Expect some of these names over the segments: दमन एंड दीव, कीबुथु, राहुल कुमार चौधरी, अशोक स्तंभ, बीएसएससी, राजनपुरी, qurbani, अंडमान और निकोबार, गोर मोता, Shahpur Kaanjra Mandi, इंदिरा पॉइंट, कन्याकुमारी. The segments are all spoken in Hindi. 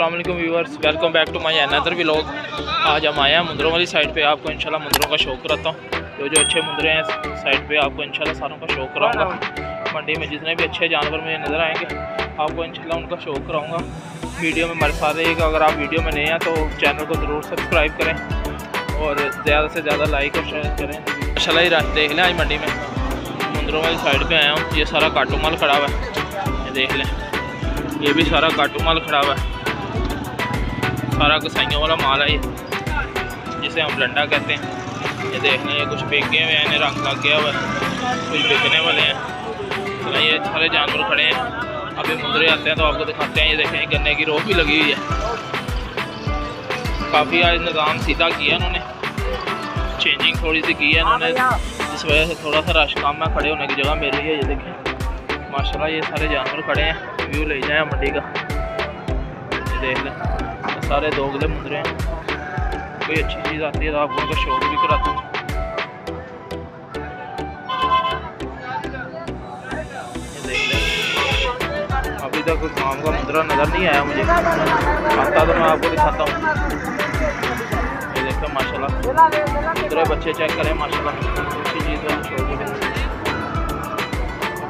अस्सलाम वालेकुम viewers, welcome back to my another vlog. आज हम आए हैं मुंदरों वाली साइड पे। आपको इंशाल्लाह मुंदरों का शौक कराता हूँ। जो जो अच्छे मुंदरे हैं साइड पे आपको इंशाल्लाह सारों का शौक कराऊंगा। मंडी में जितने भी अच्छे जानवर मुझे नज़र आएंगे आपको इंशाल्लाह उनका शौक कराऊंगा। वीडियो में हमारे साथ रहिएगा। अगर आप वीडियो में नए हैं तो चैनल को ज़रूर सब्सक्राइब करें और ज़्यादा से ज़्यादा लाइक और शेयर करें। इंशाल्लाह ये रास्ते देख लें। आज मंडी में मुंदरों वाली साइड पर आया हूँ। ये सारा काटू माल खड़ा हुआ है, देख लें। ये भी सारा काटू माल खड़ा हुआ है, सारा कसाइयों वाला माल है जिसे हम लंडा कहते हैं। ये देख लें, ये कुछ बेगे हुए हैं, इन्हें रंग लग गया हुआ है, कुछ बिकने वाले हैं। तो ये सारे जानवर खड़े हैं। अभी मुंदरे आते हैं तो आपको दिखाते हैं। ये देखें, गन्ने की रोक भी लगी हुई है। काफ़ी आज निज़ाम सीधा किया इन्होंने, चेंजिंग थोड़ी सी की है इन्होंने, जिस वजह से थोड़ा सा रश काम में खड़े होने की जगह मिल रही है। ये देखें माशाल्लाह, ये सारे जानवर खड़े हैं। व्यू ले जाए मंडी का, देख लें। सारे दोगले मुंदरे हैं। कोई अच्छी चीज़ आती है तो आप उनका शौक भी कराता हूँ। अभी तक कोई काम का मुंदरा नज़र नहीं आया मुझे, आता तो मैं आपको दिखाता हूँ। ये देखो माशाल्लाह, मुंदरे बच्चे चेक करें। माशाल्लाह अच्छी चीज़ का शौक करें,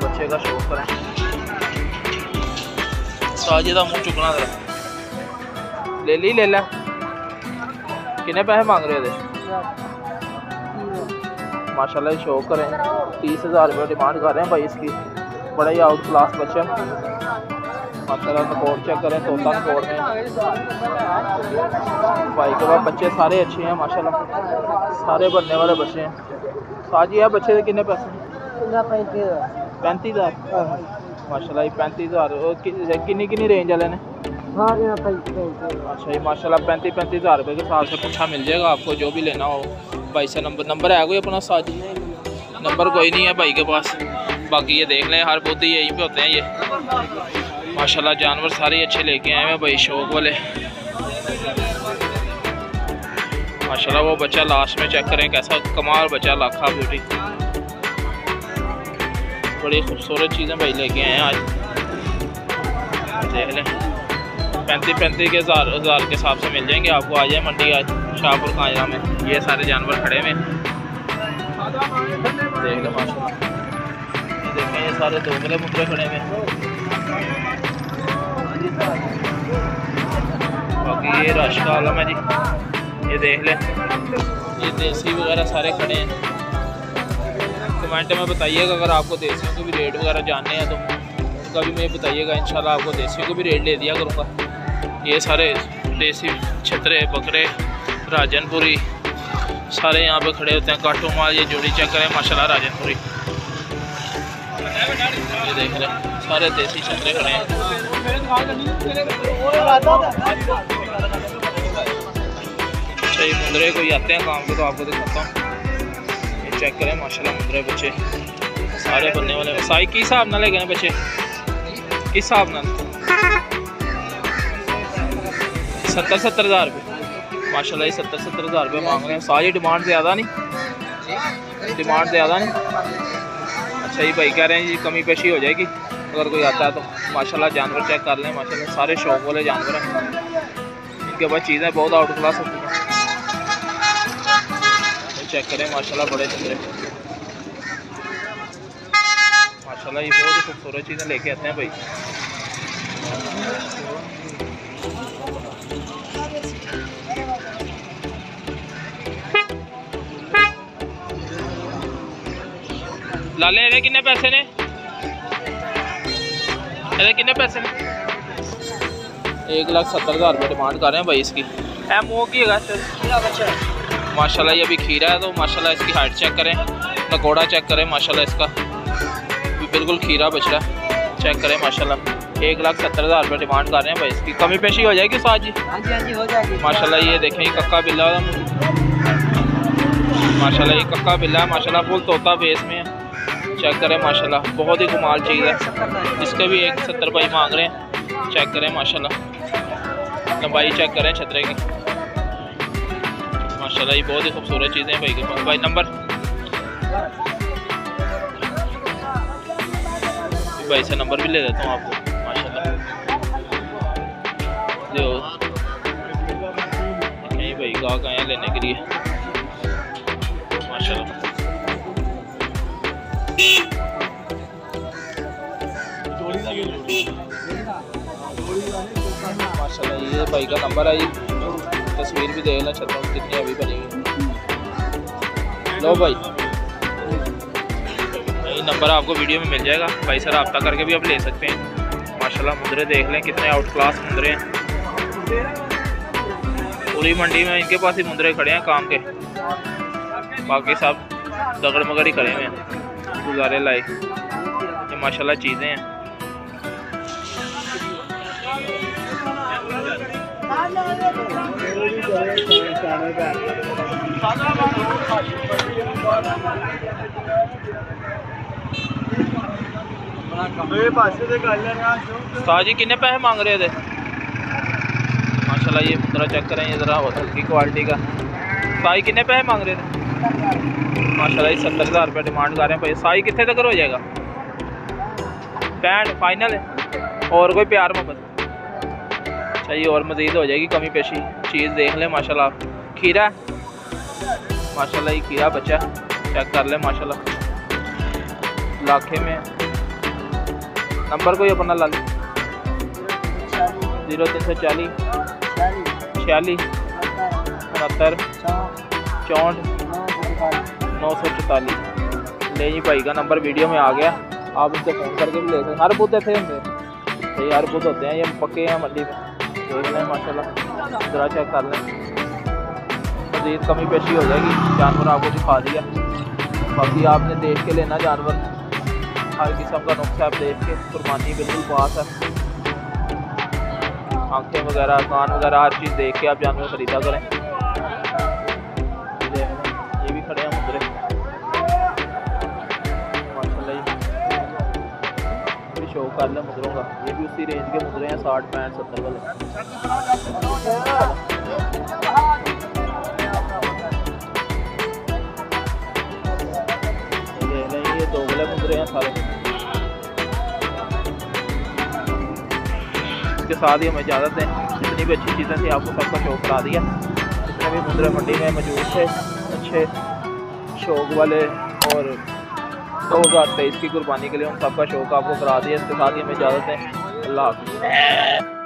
बच्चे का शौक करें। साजे का मुँह चुकना जरा, ले ली ले ला। कितने पैसे मांग रहे थे? माशाल्लाह शौक करें। 30,000 रुपये डिमांड कर रहे हैं भाई इसकी। बड़ा ही आउट क्लास बच्चा माशाल्लाह। नकोर चेक करें, तोता नकोर में भाई के बाद। बच्चे सारे अच्छे हैं माशाल्लाह, सारे बनने वाले बच्चे हैं। साजी है बच्चे के कितने पैसे? 35,000 माशाल्लाह। 35,000 किन्नी रेंज वाले ने? हाँ अच्छा जी माशाल्लाह। 35,000 रुपये के हिसाब से पुछा मिल जाएगा आपको, जो भी लेना हो। भाई से नंबर है कोई अपना? साथ नंबर कोई नहीं है भाई के पास। बाकी ये देख लें, हर बुध यहीं पे होते हैं ये माशाल्लाह। जानवर सारे अच्छे लेके आए हैं भाई, शौक वाले माशाल्लाह। वो बच्चा लास्ट में चेक करें कैसा कमाल बच्चा, लाखा ब्यूटी। बड़ी खूबसूरत चीज़ें भाई लेके आए हैं आज, देख लें। 35,000 के हिसाब से मिल जाएंगे आपको। आ जाए मंडी आज शाहपुर कांजरा में। ये सारे जानवर खड़े हुए देख लें माशाल्लाह। ये देखें, ये सारे दोगले मुंदरे खड़े हुए। बाकी ये रश का आलम है जी, ये देख लें। ये देसी वगैरह सारे खड़े हैं। कमेंट में बताइएगा अगर आपको देसियों को भी रेट वगैरह जानने हैं तो उसका भी मुझे बताइएगा। इंशाल्लाह आपको देसियों को भी रेट ले दिया करूँगा। ये सारे देसी छतरे बकरे राजनपुरी सारे यहाँ पे खड़े होते हैं। काटू माल ये जोड़ी चेक करें माशाल्लाह, राजनपुरी। ये देख रहे हैं, सारे देसी छतरे खड़े हैं। सही मुंदरे कोई आते हैं काम के तो आपको दिखाता हूँ। चेक करें माशाल्लाह, मुंदरे बच्चे सारे बनने वाले। साई किस हिसाब ना ले गए बच्चे, किस हिसाब ना? 70,000 रुपये माशाल्लाह। ये 70,000 रुपये मांग रहे हैं सारी। डिमांड ज़्यादा नहीं, डिमांड ज़्यादा नहीं। अच्छा ये भाई कह रहे हैं जी कमी पेशी हो जाएगी अगर कोई आता है तो। माशाल्लाह जानवर चेक कर लें माशाल्लाह, सारे शौक वाले जानवर हैं। इनके पास चीज़ें बहुत आउट क्लास होती हैं। चेक करें माशाल्लाह, बड़े चंद्रे माशाल्लाह। ये बहुत ही खूबसूरत चीज़ें लेके आते हैं भाई। लाले ये कितने पैसे ने? ये कितने पैसे ने? 1,70,000 रुपये डिमांड कर रहे हैं भाई इसकी। एम वो की है माशाल्लाह। ये अभी खीरा है तो माशाल्लाह इसकी हाइट चेक करें, नकोड़ा चेक करें माशाल्लाह। इसका बिल्कुल खीरा बछड़ा चेक करें माशाल्लाह। 1,70,000 रुपये डिमांड कर रहे हैं भाई इसकी। कमी पेशी हो जाएगी साथ जी? हाँ जी हाँ जी हो जाएगी माशाल्लाह। ये देखें कक्का बिल्ला माशाल्लाह, ये कक्का बिल्ला है माशाल्लाह। फुल तोता बेस में है, चेक करें माशाल्लाह। बहुत ही कमाल चीज़ है। इसके भी 1,70 रुपये मांग रहे हैं। चेक करें माशाल्लाह, लंबाई चेक करें छतरे की माशाल्लाह। ये बहुत ही खूबसूरत चीज़ें हैं भाई के पास। भाई नंबर भाई से नंबर भी ले देता हूँ आपको माशाल्लाह। सकते हो। नहीं भाई गाहक आए लेने के लिए माशाल्लाह। माशाल्लाह ये भाई का नंबर आई, तस्वीर भी देख लेना चाहता हूँ कितनी अभी बनी हुई। लो भाई नंबर आपको वीडियो में मिल जाएगा, भाई से रब्ता करके भी आप ले सकते हैं। माशाल्लाह मुंदरे देख लें कितने आउट क्लास मुंदरे हैं, पूरी मंडी में इनके पास ही मुंदरे खड़े हैं काम के, बाकी सब दगड़ मगड़ ही खड़े हुए हैं गुजारे लाए। ये माशाल्लाह चीज़ें हैं। साजी कितने पैसे मांग रहे थे? माशाल्लाह ये मुद्रा चेक करें, ये ज़रा हल्की क्वालिटी का। साई कितने पैसे मांग रहे थे? माशाल्लाह ये 70,000 रुपये डिमांड कर रहे हैं भाई। साई कितने तक हो जाएगा? 65 फाइनल है और कोई प्यार मोहब्बत? अच्छा ये और मज़ीद हो जाएगी कमी पेशी। चीज़ देख लें माशाल्लाह, खीरा माशाल्लाह ये खीरा बच्चा चेक कर लें माशाल्लाह लाखे में। नंबर कोई अपना ला लें 0340 46 69 64 944 ले जी भाई का नंबर वीडियो में आ गया, आप इनसे फ़ोन करके भी ले सकते हैं। हर बुध ऐसे होंगे, सही हर बुध होते हैं, ये पक्के हैं मंडी में। देख लें माशाल्लाह ज़रा चेक कर लें, मज़ीद कमी पेशी हो जाएगी। जानवर आपको दिखा दिया, बाकी आपने देख के लेना जानवर, हर किस्म का नुस्खा आप देख के। कुर्बानी बिल्कुल पास है, आँखें वगैरह कान वगैरह हर चीज़ देख के आप जानवर खरीदा करें। ये भी खड़े हैं मुंदरे माशाल्लाह, शो कर लें मुंदरों का। ये भी उसी रेंज के मुंदरे हैं 60 65 70 वाले। ये दोगले मुंदरे हैं सारे। के साथ ही हमें इजाज़त दें। जितनी भी अच्छी चीज़ें थी आपको सबका शौक करा दिया, जितने भी मुंदरे मंडी में मौजूद थे अच्छे शौक वाले, और 2023 की कुर्बानी के लिए उन सबका शौक आपको करा दिया। इसके साथ ही हमें इजाज़त दें। अल्लाह हाफ़िज़।